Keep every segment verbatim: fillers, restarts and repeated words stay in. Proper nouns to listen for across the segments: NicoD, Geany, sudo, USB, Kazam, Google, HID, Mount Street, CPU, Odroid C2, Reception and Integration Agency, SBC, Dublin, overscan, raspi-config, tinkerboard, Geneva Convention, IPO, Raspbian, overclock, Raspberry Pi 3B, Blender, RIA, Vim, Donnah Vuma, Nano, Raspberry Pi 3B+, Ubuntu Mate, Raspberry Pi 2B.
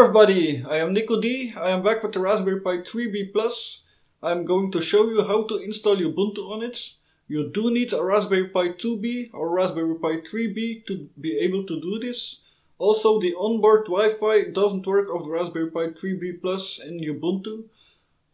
Hello everybody, I am NicoD, I am back with the Raspberry Pi three B plus. I am going to show you how to install Ubuntu on it. You do need a Raspberry Pi two B or Raspberry Pi three B to be able to do this. Also, the onboard Wi-Fi doesn't work of the Raspberry Pi three B plus in Ubuntu.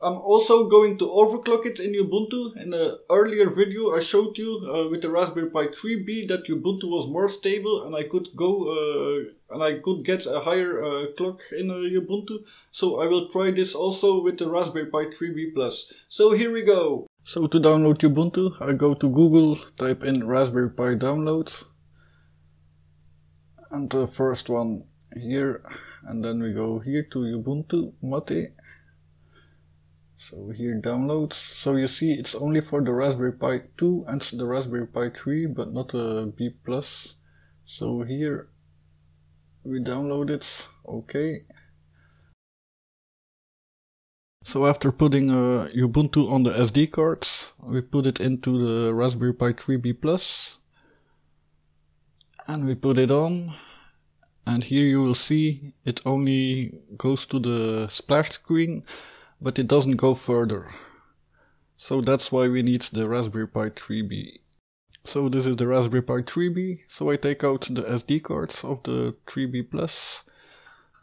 I'm also going to overclock it in Ubuntu. In an earlier video I showed you uh, with the Raspberry Pi three B that Ubuntu was more stable and I could go uh, and I could get a higher uh, clock in uh, Ubuntu. So I will try this also with the Raspberry Pi three B plus. So here we go! So to download Ubuntu I go to Google, type in Raspberry Pi download. And the first one here, and then we go here to Ubuntu Mate. So here downloads, so you see it's only for the Raspberry Pi two and the Raspberry Pi three, but not the B plus. So here we download it, okay. So after putting uh, Ubuntu on the S D cards, we put it into the Raspberry Pi three B plus. And we put it on, and here you will see it only goes to the splash screen, but it doesn't go further. So that's why we need the Raspberry Pi three B. So this is the Raspberry Pi three B, so I take out the S D cards of the three B plus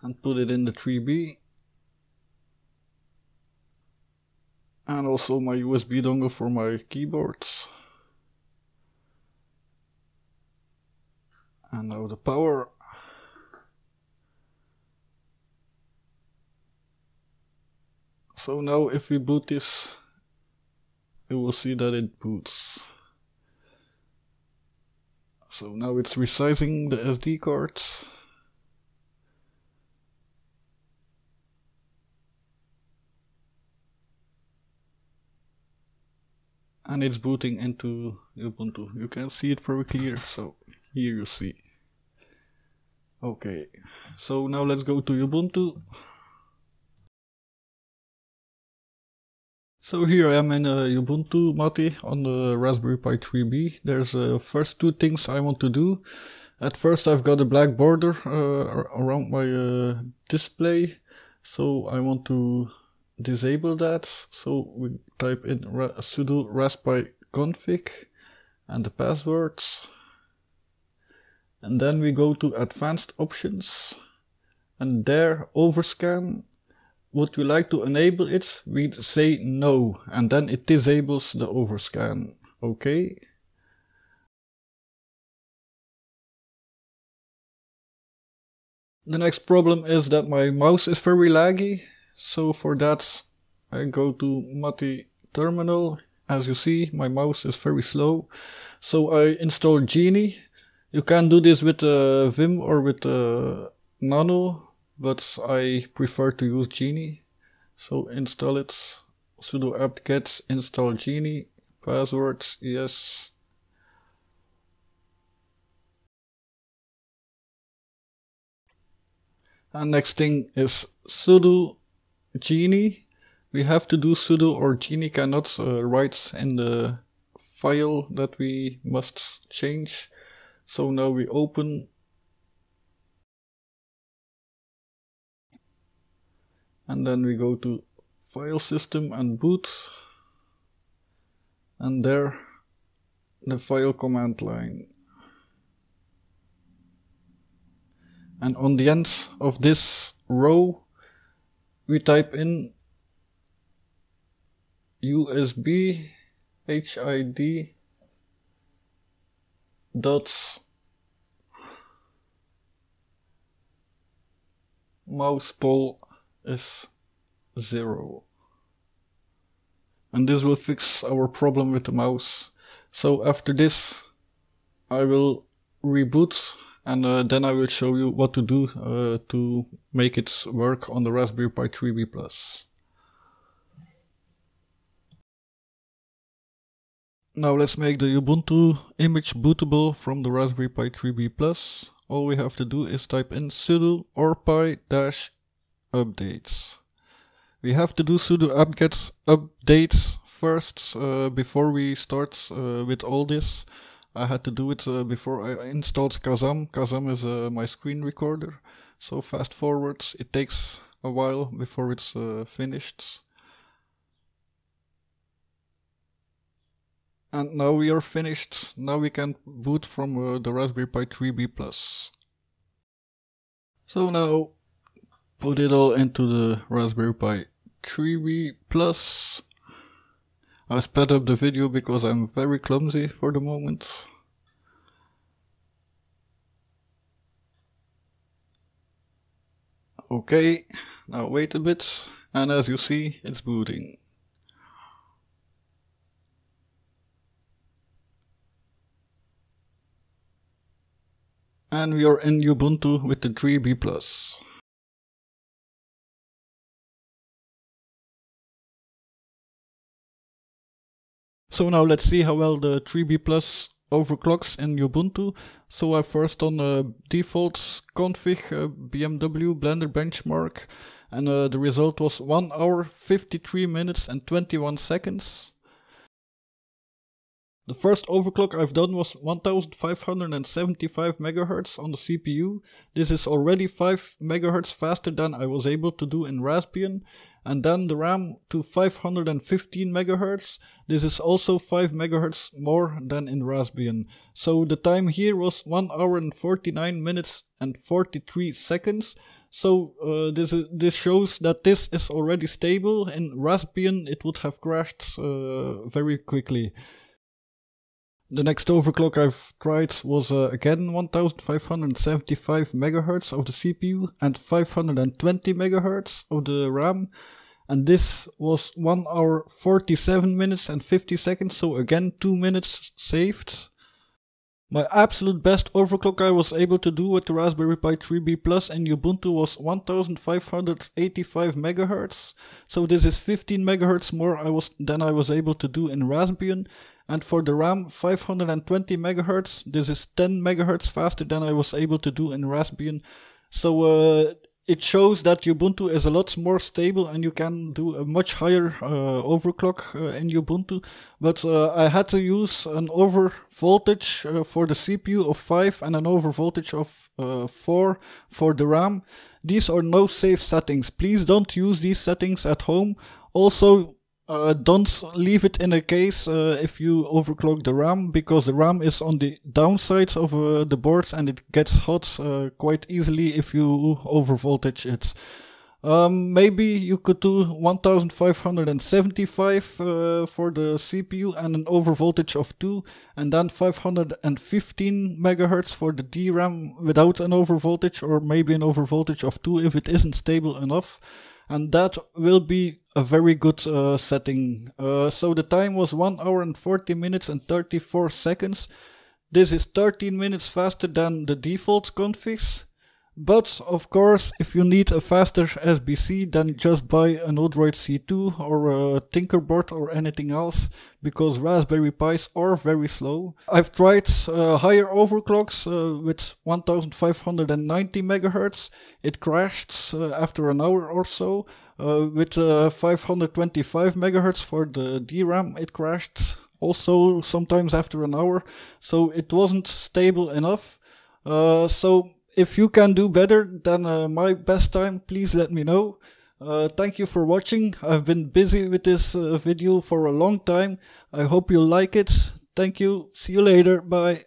and put it in the three B. And also my U S B dongle for my keyboards. And now the power. So now if we boot this, you will see that it boots. So now it's resizing the S D card. And it's booting into Ubuntu. You can see it very clear, so here you see. Okay, so now let's go to Ubuntu. So here I am in uh, Ubuntu Mate on the Raspberry Pi three B. There's uh, first two things I want to do. At first I've got a black border uh, around my uh, display, so I want to disable that. So we type in ra sudo raspi-config and the passwords. And then we go to advanced options, and there overscan. Would you like to enable it? We say no, and then it disables the overscan. Okay. The next problem is that my mouse is very laggy, so for that I go to Mate terminal. As you see, my mouse is very slow, so I install Geany. You can do this with uh, Vim or with uh, Nano, but I prefer to use Geany. So install it, sudo apt-get install Geany, password, yes. And next thing is sudo Geany. We have to do sudo or Geany cannot uh, write in the file that we must change. So now we open, and then we go to file system and boot, and there the file command line. And on the end of this row we type in U S B H I D dot mouse poll is zero, and this will fix our problem with the mouse. So after this I will reboot, and uh, then I will show you what to do uh, to make it work on the Raspberry Pi three B plus. Now let's make the Ubuntu image bootable from the Raspberry Pi three B plus. All we have to do is type in sudo orpi-updates. We have to do sudo apt-get updates first uh, before we start uh, with all this. I had to do it uh, before I installed Kazam. Kazam is uh, my screen recorder. So fast forward, it takes a while before it's uh, finished. And now we are finished. Now we can boot from uh, the Raspberry Pi three B plus. So now put it all into the Raspberry Pi three B plus. I sped up the video because I'm very clumsy for the moment. Okay, now wait a bit, and as you see, it's booting. And we are in Ubuntu with the three B plus. So now let's see how well the three B plus overclocks in Ubuntu. So I first on uh, defaults config, uh, B M W, Blender benchmark, and uh, the result was one hour fifty-three minutes and twenty-one seconds. The first overclock I've done was one thousand five hundred seventy-five megahertz on the C P U. This is already five megahertz faster than I was able to do in Raspbian. And then the RAM to five hundred fifteen megahertz. This is also five megahertz more than in Raspbian. So the time here was one hour and forty-nine minutes and forty-three seconds. So uh, this, is, this shows that this is already stable. In Raspbian it would have crashed uh, very quickly. The next overclock I've tried was uh, again one thousand five hundred seventy-five megahertz of the C P U and five hundred twenty megahertz of the RAM, and this was one hour forty-seven minutes and fifty seconds, so again two minutes saved. My absolute best overclock I was able to do with the Raspberry Pi three B plus in Ubuntu was one thousand five hundred eighty-five megahertz, so this is fifteen megahertz more I was, than I was able to do in Raspbian. And for the RAM, five hundred twenty megahertz, this is ten megahertz faster than I was able to do in Raspbian. So uh, it shows that Ubuntu is a lot more stable and you can do a much higher uh, overclock uh, in Ubuntu. But uh, I had to use an over voltage uh, for the C P U of five and an over voltage of uh, four for the RAM. These are no safe settings. Please don't use these settings at home. Also, Uh, don't leave it in a case uh, if you overclock the RAM, because the RAM is on the downside of uh, the boards and it gets hot uh, quite easily if you overvoltage it. Um, maybe you could do one thousand five hundred seventy-five uh, for the C P U and an overvoltage of two, and then five hundred fifteen megahertz for the D RAM without an overvoltage, or maybe an overvoltage of two if it isn't stable enough. And that will be a very good uh, setting. Uh, so the time was one hour and forty minutes and thirty-four seconds. This is thirteen minutes faster than the default configs. But of course, if you need a faster S B C, then just buy an Odroid C two or a Tinkerboard or anything else, because Raspberry Pis are very slow. I've tried uh, higher overclocks uh, with one thousand five hundred ninety megahertz. It crashed uh, after an hour or so. Uh, with uh, five hundred twenty-five megahertz for the D RAM, it crashed also sometimes after an hour. So it wasn't stable enough. Uh, so if you can do better than uh, my best time, please let me know. Uh, thank you for watching. I've been busy with this uh, video for a long time. I hope you like it. Thank you. See you later. Bye.